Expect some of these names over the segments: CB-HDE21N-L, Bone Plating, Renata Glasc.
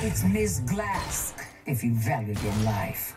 It's Ms. Glasc, if you valued your life.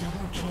Double kill.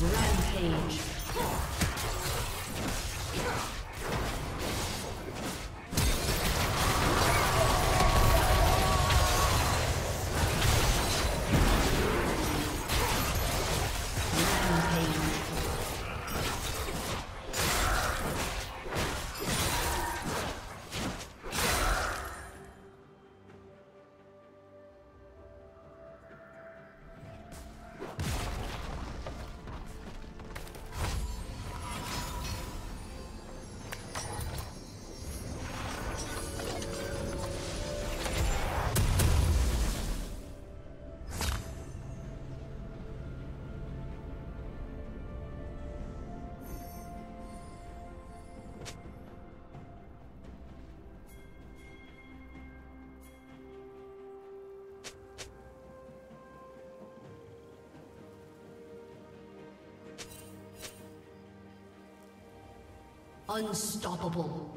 Rampage. Unstoppable.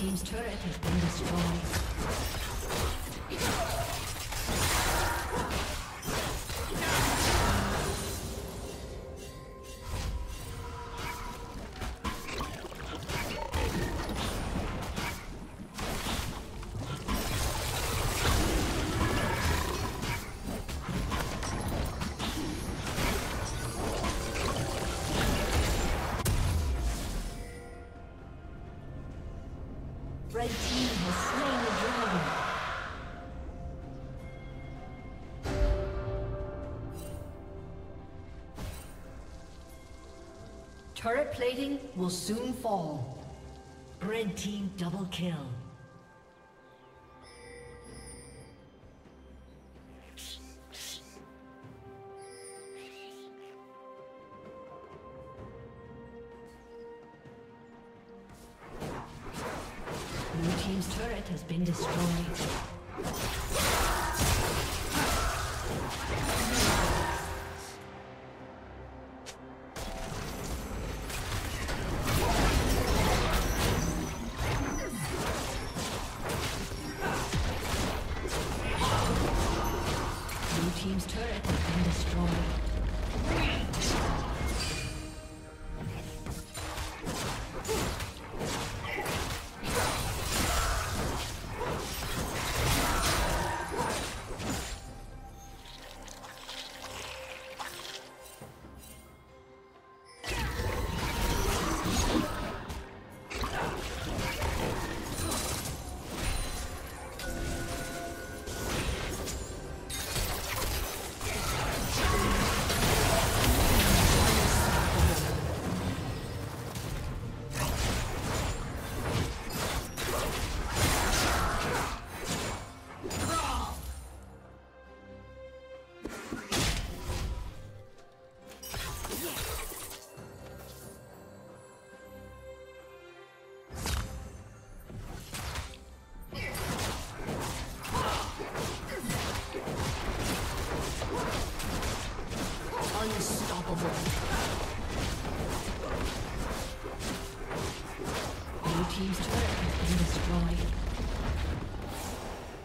Team's turret has been destroyed. Turret plating will soon fall. Red team double kill. Blue team's turret has been destroyed.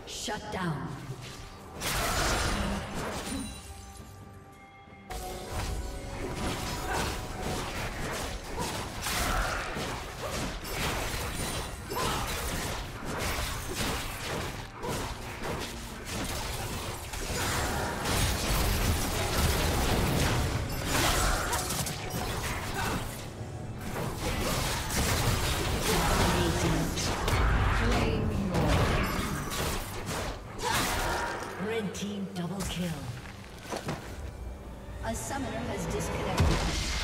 Shut down. Team double kill. A summoner has disconnected.